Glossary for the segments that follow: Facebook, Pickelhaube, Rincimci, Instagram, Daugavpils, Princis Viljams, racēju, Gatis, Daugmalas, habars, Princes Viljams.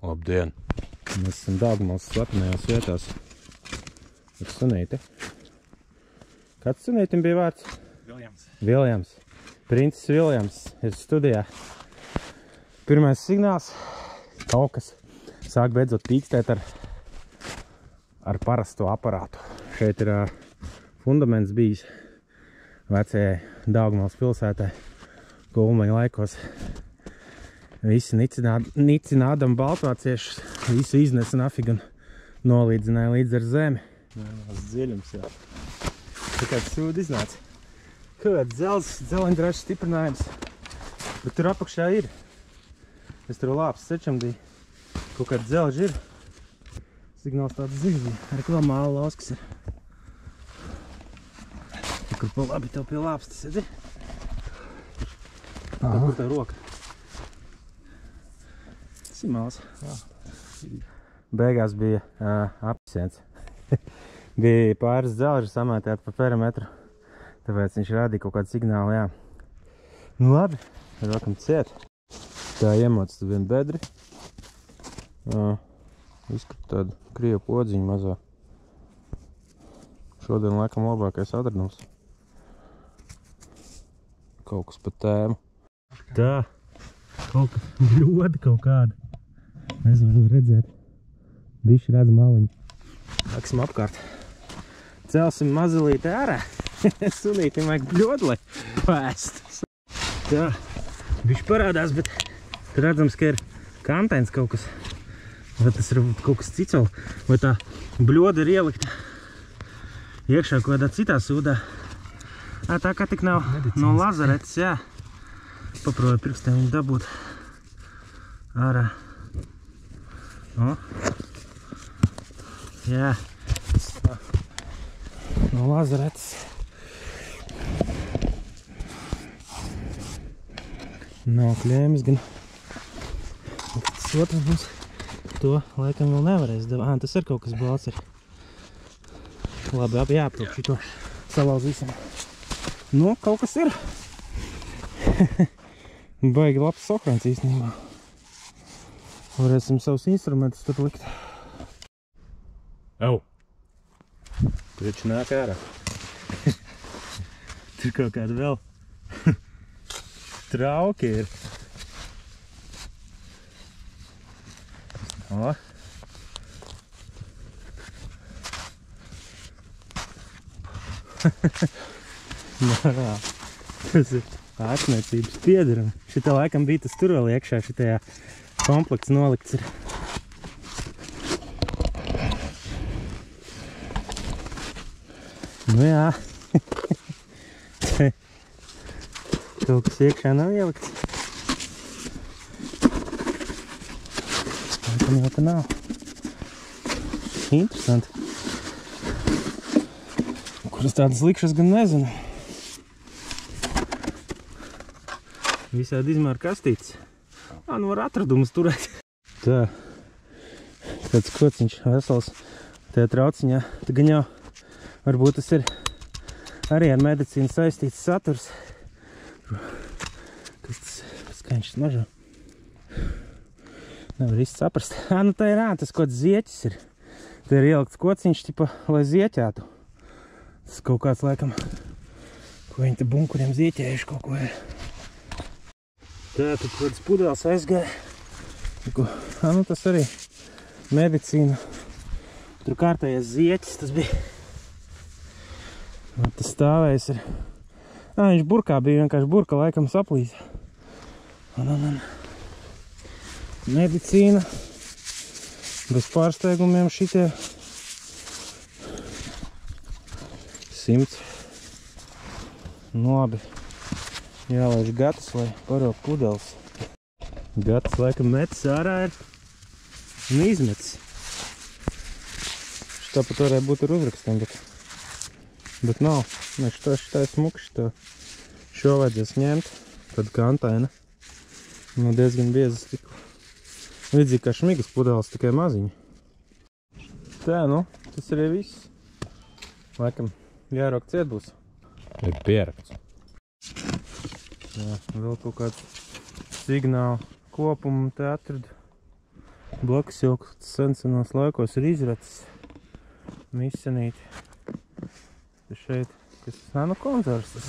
Labdien! Mēs esam Daugmalas slepenajās vietās. Ir sunīti. Kāds sunītim bija vārds? Viljams. Viljams. Princes Viljams ir studijā. Pirmais signāls. Kaut kas sāk beidzot pīkstēt ar parasto aparātu. Šeit ir fundaments bijis vecajai Daugmalas pilsētai Kulmaņa laikos. Visi nicinādami baltvāciešus, visu iznesa nafiga un nolīdzināja līdz ar zemi. Nāc dziļums, jā. Tā kāds sūdi iznāca. Kāds dzeleņdražas stiprinājums. Bet tur apakšā ir. Es tur lāpes sečamdīju. Kaut kāds dzelži ir. Signāls tāds zigzīgi. Arī klā māla lauskas ir. Kur pa labi tev pie lāpes tas ir? Kur tā roka? Simāls. Beigās bija apsiens. Bija pāris dzelži samētēt pa perimetru. Tāpēc viņš rādīja kaut kādu signālu, jā. Nu labi, rakam ciet. Tā iemocis tad vienu bedri. Izskatu tādu krievu podziņu mazā. Šodien laikam labākais atradums. Kaut kas pa tēmu. Tā. Kaut kas ļoti kaut kāda. Nezinu, varu redzēt. Bišķi redz maliņu. Nāksim apkārt. Celsim mazulīti ārā. Sunītim vajag bļodli pēst. Tā, bišķi parādās, bet redzams, ka ir kantains kaut kas. Vai tas ir kaut kas cits vēl? Vai tā bļoda ir ielikta iekšā kaut kādā citā sūdā? Tā kā tik nav no lazaretes, jā. Paproju pirkstiem viņu dabūt ārā. Jā, no lazaretes. Nav kļēmis gan. Tas otrs būs. To laikam vēl nevarēs dabūt. Tas ir kaut kas balts ir. Labi, jāaptūk šito. Salauzīsim. Nu, kaut kas ir. Baigi labs sokrāns īstenībā. Varēsim savus instrumentus tur likt. Au! Krieču nāk ārā. Tur kaut kāda vēl trauki ir. O! Nā, tas ir atmēcības piedarumi. Šitā laikam bija tas tur vēl iekšā, šitajā komplekts nolikts ir. Nu jā. Kaut kas iekšā nav ielikts. Laikam jau te nav. Interesanti. Kuras tādas likšas gan nezinu. Visādi izmēra kastītes. Nu var atradumus turēt. Tā. Tāds kociņš vesels tajā trauciņā. Tagad jau varbūt tas ir arī ar medicīnu saistīts saturs. Kas tas skaņš smažo? Nevar īsti saprast. Nu tā ir tas kaut zieķis ir. Te ir ielikts kociņš, tipa, lai zieķētu. Tas kaut kāds laikam, ko viņi te bunkuriem zieķējuši kaut ko ir. Tā, tad kāds pudēls aizgāja. Nu tas arī medicīna. Tur kārtējais zieķis tas bija. Tas stāvējs ir. Viņš burkā bija, vienkārši burka laikam saplīza. Medicīna. Bez pārsteigumiem šitie. 100. Nu labi. Jālaiž gatas, lai parāk pudeles. Gatas laikam metas ārā ir un izmetas. Šitā pat varēja būt ar uzrakstam, bet nav. Šitā ir smuka, šo vajadzēs ņemt. Tad kantaina. No diezgan biezas tiku. Līdzīgi kā šmigas pudeles, tikai maziņi. Tā, tas arī viss. Laikam jārok ciet būs. Ir pierakts. Jā, vēl kaut kāds signālu kopumu te atradu. Blakus jau sensenos laikos ir izracis un izcenīti. Tas šeit, kas tas nav no konzervas, tas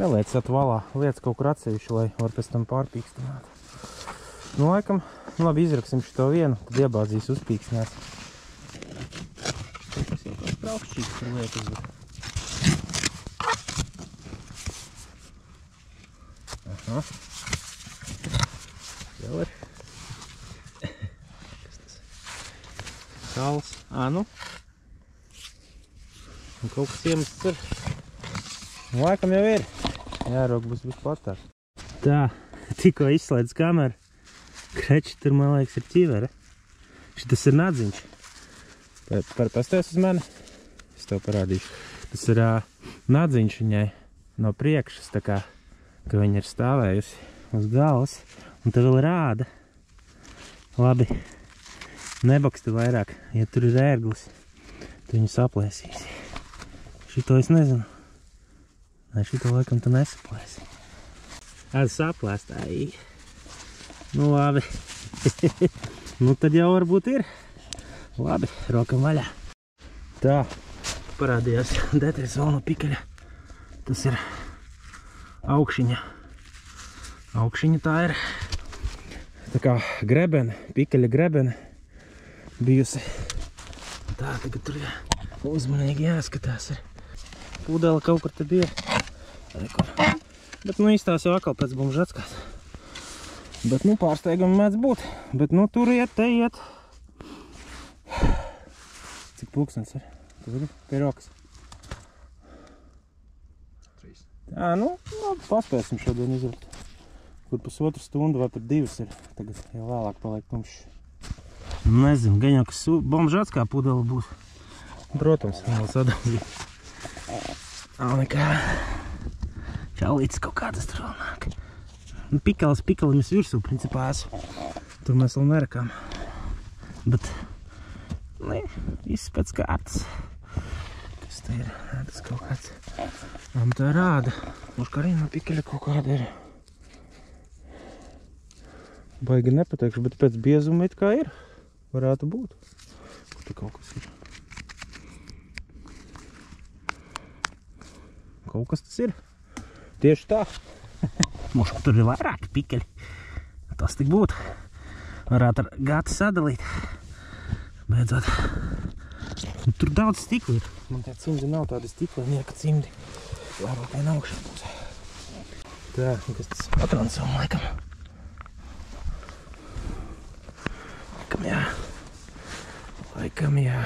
neliec atvalā, liec kaut kur atsevišķi, lai var pēc tam pārpīkstināt. Nu, laikam, labi, izraksim šito vienu, tad iebādzīs uzpīkstināt. Tas jau kāds traukšķīgs ir lietas, bet... Aha. Jau ir. Kāls, nu. Un kaut kas iemests ir. Laikam jau ir. Jārok būs vispār. Tā, tikko izslēdz kameru. Kreči tur, man liekas, ir ķivere. Šitas ir nadziņš. Pastājies uz mani? Es tev parādīšu. Tas ir nadziņš viņai no priekšas, tā kā, ka viņa ir stāvējusi uz galvas. Un te vēl ir āda. Labi. Nebaksti vairāk, ja tur ir ērglis, tu viņu saplēsīs. Šito es nezinu. Nē, šito laikam tu nesaplēsi. Es saplēstu, ai. Nu labi. Nu tad jau varbūt ir. Labi, rokam vaļā. Tā, parādījās detaļas vēl no pikeļa. Tas ir augšiņa. Augšiņa tā ir. Tā kā grebena, pikeļa grebena. Bijusi. Tā, tagad tur uzmanīgi jāskatās ir. Pūdēla kaut kur te bija. Bet nu īstās jau atkal pēc bumžatskās. Bet nu pārsteigumi mēdz būt. Bet nu tur iet, te iet. Cik pulkstens ir? Tu zini? Pie rokas. 3. Jā, nu paspēsim šodien izrūt. Kur pusotru stundu vai pat 2 ir. Tagad jau vēlāk paliek tumšs. Nezinu, gan jau, kas bombžatskā pudela būs. Protams, vēl sadalīt. Nav nekā. Čaulītis kaut kādas tur vēl nāk. Nu, pikeli mēs virsū, principā, esmu. Tur mēs vēl nerakām. Bet, ne, viss pēc kārtas. Kas te ir? Nē, tas kaut kāds. Man tā rāda. Mums kā arī no pikeļa kaut kāda ir. Baigi nepateikšu, bet pēc biezuma it kā ir. Varētu būt. Kur te kaut kas ir? Kaut kas tas ir. Tieši tā. Mūžu, tur ir vairāki pikeļi. Tas tik būtu. Varētu ar gāti sadalīt. Beidzot. Tur daudz stikli ir. Man tie cimdi nav tādi stikli, nieka cimdi. Varbūt vien augšā būs. Tā, kas tas patrons vēl laikam. Laikam jā. Laikam jā.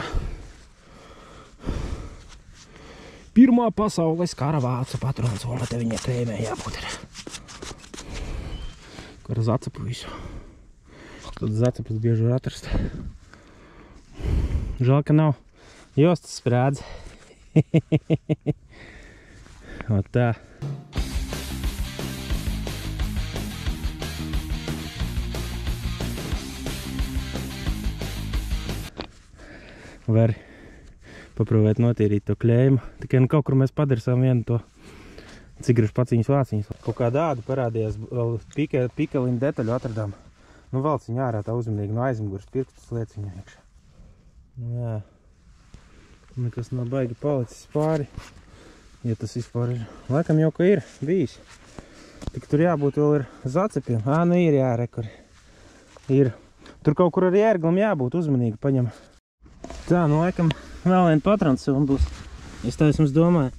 Pirmā pasaules kara vācu patrons. Un te viņa krēmē jābūt ir. Kur zacepu visu. Tad zacepus bieži var atrast. Žēl, ka nav jostas sprādze. O tā. Var paprūvēt notīrīt to kļējumu. Tikai nu kaut kur mēs padarsām vienu to cigrašu paciņas vāciņas. Kaut kā dādu parādījās, vēl pikeliņu detaļu atradām. Nu valciņu ārā tā uzmanīgi, no aizmugurs pirkstus lieciņu iekšā. Nu jā. Nekas nav baigi palicis pāri. Ja tas vispār ir. Laikam jau, ka ir bijis. Tik tur jābūt vēl ir zacepiem. Nu ir jā, rekuri. Ir. Tur kaut kur arī ērglam jābūt uzmanīgi paņem. Tā, nu laikam vēl vien patrons vēl būs. Es tā esmu domāju.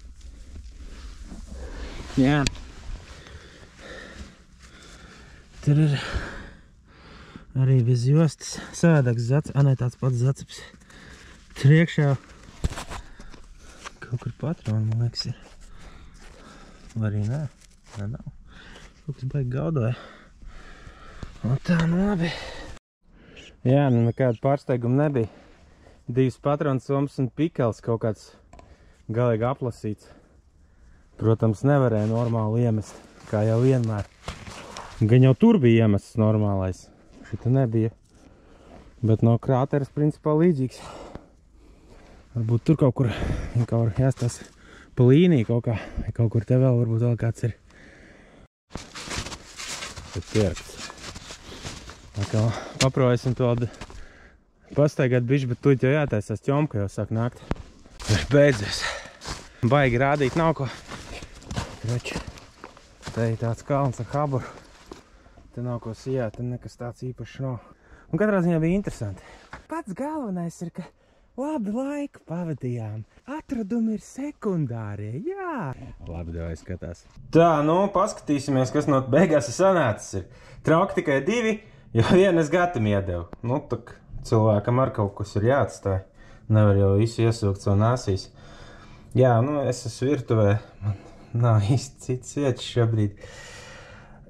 Jā. Tur ir arī bez jostas savādāks zaceps. Nē, tāds pats zaceps. Tur iekšā kaut kur patrona, man liekas, ir. Arī nē. Nē, nav. Kaut kas baigi gaudoja. Un tā, nu labi. Jā, nu nekāda pārsteiguma nebija. 2 patronsomas un pikels kaut kāds galīgi aplasīts. Protams, nevarēja normāli iemest, kā jau vienmēr. Gan jau tur bija iemests normālais. Šita nebija. Bet no krāteres principā līdzīgs. Varbūt tur kaut kur, jāstās pa līniju kaut kā. Kaut kur te vēl varbūt vēl kāds ir. Bet pierakts. Atkal paprosim to pastaigāt bišķi, bet tuļi jau jātaisās ķomka, jau sāk nākt. Beidzies. Baigi rādīt nav ko. Kroči, te ir tāds kalns ar haburu. Te nav ko sijāt, te nekas tāds īpašs nav. Un katrā ziņā bija interesanti. Pats galvenais ir, ka labi laiku pavadījām. Atradumi ir sekundārie, jā. Labi, davai skatās. Tā, nu, paskatīsimies, kas no beigās ir sanācis. Trauki tikai divi, jo vienu es gatam iedevu. Nu, tak cilvēkam ar kaut kas ir jāatstāj. Nevar jau visu iesūkt savu nāsīs. Jā, nu, es esmu virtuvē. Man nav īsti cits vietas šobrīd.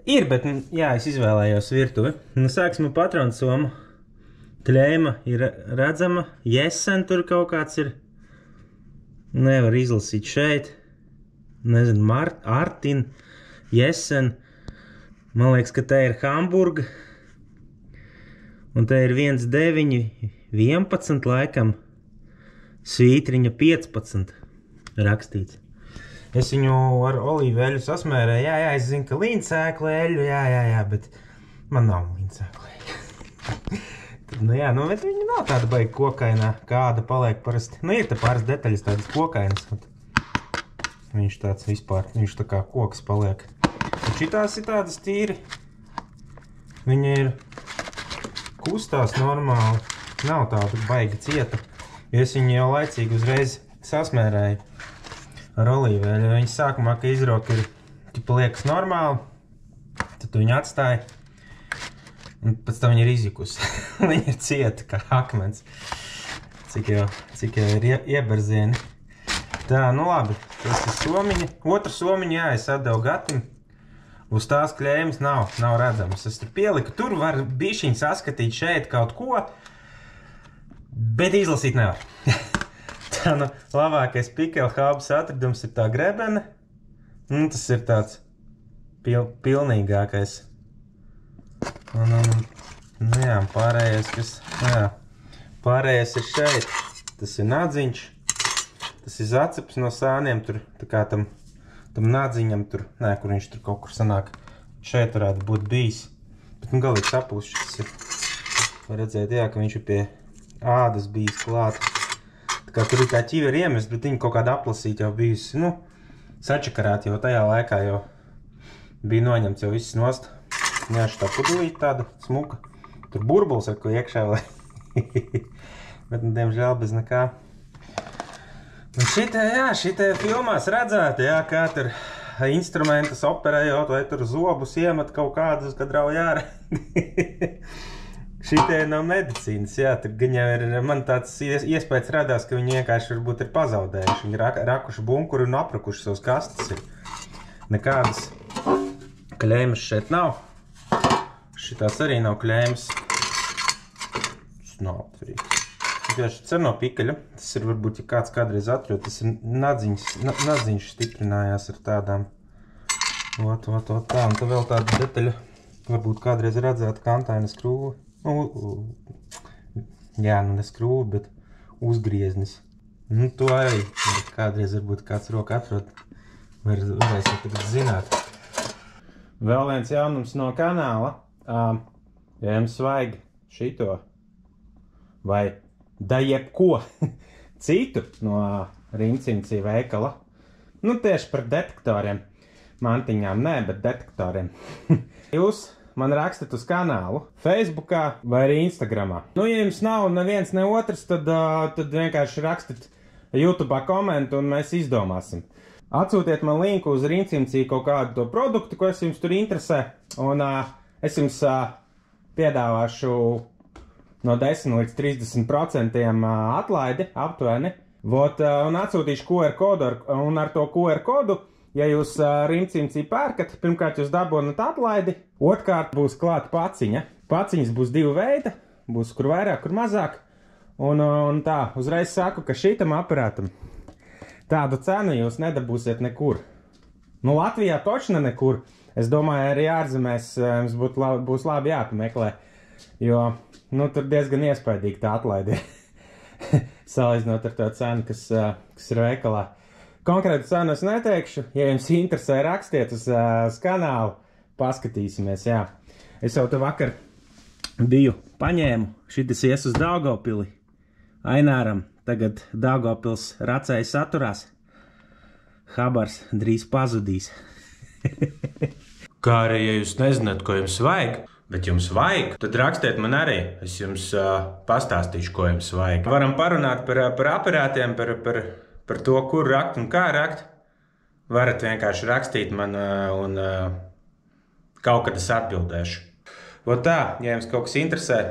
Ir, bet, jā, es izvēlējos virtuvi. Nu, sāksim patronsoma. Kļēma ir redzama. Jesen tur kaut kāds ir. Nevar izlasīt šeit. Nezinu, Artin. Jesen. Man liekas, ka te ir Hamburga. Un te ir 1,9,11 laikam. Svītriņa 15 rakstīts. Es viņu ar olīveļu sasmērēju. Jā, jā, es zinu, ka līncēkla eļu, jā, bet man nav līncēkla eļu. Nu jā, nu bet viņa nav tāda baigi kokainā, kāda paliek parasti. Nu ir te pāris detaļas tādas kokainas. Viņš tāds vispār, viņš tā kā koks paliek. Šitās ir tādas tīri. Viņa ir kustās normāli. Nav tāda baigi cieta. Es viņu jau laicīgi uzreiz sasmērēju ar olīveļu. Viņa sākumā, ka izroka ir, tipa liekas normāli, tad tu viņu atstāji, un pēc tam viņa ir izjukusi. Viņa ir cieta kā akmens, cik jau ir ieberzieni. Tā, nu labi, tas ir somiņa. Otru somiņu, jā, es atdevu gatim. Uz tās kļēmas nav redzamas. Es tur pieliku, tur var bišķiņ saskatīt šeit kaut ko, bet izlasīt nevar. Tā, nu, labākais pickelhaubes atradums ir tā grebene. Nu, tas ir tāds pilnīgākais. Nu, jā, pārējais, kas, jā, pārējais ir šeit. Tas ir nadziņš. Tas ir zaceps no sāniem, tur, tā kā tam nadziņam tur, nē, kur viņš tur kaut kur sanāk. Šeit varētu būt bijis. Bet, nu, galīgi sapūst, šis ir. Var redzēt, jā, ka viņš ir pie ādas bijis klāt. Tā kā tur ir tā ķiveri iemest, bet viņa kaut kāda aplasīta jau bijusi, nu, sačakarāt jau tajā laikā jau bija noņemts jau viss nost. Jā, šitā pudulīta tāda smuka. Tur burbuls ar ko iekšā, lai... bet, nu, diemžēl bez nekā. Un šitie, jā, šitie filmās redzēti, jā, kā tur instrumentus operējot, vai tur zobus iemet kaut kādus, kad rauj ārā. Šitie nav medicīnas, jā, tad gan jau ir, man tāds iespējas radās, ka viņi vienkārši varbūt ir pazaudējuši. Viņi rakuši bunkuru un aprukuši savus kastes ir. Nekādas kļēmas šeit nav. Šitās arī nav kļēmas. Tas nav aptverīgs. Tas ir no pikaļa, tas ir varbūt, ja kāds kādreiz atrod, tas ir nadziņš stiprinājās ar tādām. Ot, tā, un tā vēl tāda detaļa, varbūt kādreiz redzētu kantaina skrūvi. Jā, nu ne skrūvi, bet uzgrieznis. Nu, to arī kādreiz varbūt kāds roka atrod. Varēs jau tagad zināt. Vēl viens jaunums no kanāla. Ja jums vajag šito vai da jebko citu no Rincimci veikala. Nu, tieši par detektoriem. Mantiņām nē, bet detektoriem. Jūs man rakstat uz kanālu, Facebookā vai arī Instagramā. Nu, ja jums nav neviens ne otrs, tad vienkārši rakstat YouTube'ā komentu un mēs izdomāsim. Atsūtiet man linku uz Rincimci kaut kādu to produktu, ko es jums tur interesē, un es jums piedāvāšu no 10 līdz 30% atlaidi, aptuveni. Un atsūtīšu QR kodu, un ar to QR kodu, ja jūs Rincimci pērkat, pirmkārt jūs dabonat atlaidi, otrkārt būs klāta paciņa. Paciņas būs divi veidi, būs kur vairāk, kur mazāk. Un tā, uzreiz saku, ka šitam aparātam tādu cenu jūs nedabūsiet nekur. Nu, Latvijā točna nekur. Es domāju, arī ārzemēs jums būs labi jāpameklē, jo, nu, tur diezgan iespaidīgi tā atlaidi salīdzinot ar to cenu, kas ir veikalā. Konkrētu cenu es neteikšu, ja jums interesē, rakstiet uz kanālu, paskatīsimies, jā. Es jau te vakar biju paņēmu, šitis ies uz Daugavpili Ainēram, tagad Daugavpils racēja saturās, habars drīz pazudīs. Kā arī, ja jūs nezināt, ko jums vajag, bet jums vajag, tad rakstiet man arī, es jums pastāstīšu, ko jums vajag. Varam parunāt par aparātiem, par to, kur rakt un kā rakt. Varat vienkārši rakstīt man un kaut kad es atbildēšu. Vot tā, ja jums kaut kas interesē,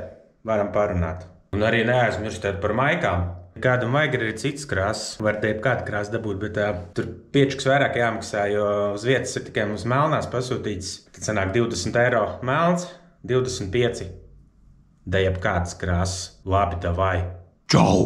varam parunāt. Un arī neaizmirstiet par maikām. Kādam vajag arī citas krāsas, var te kādu krāsu dabūt, bet tur piečuks vairāk jāmaksā, jo uz vietas ir tikai mums melnās pasūtītas. Tad sanāk 20 eiro melns, 25. Da jebkādas krāsas. Labi, davai. Čau!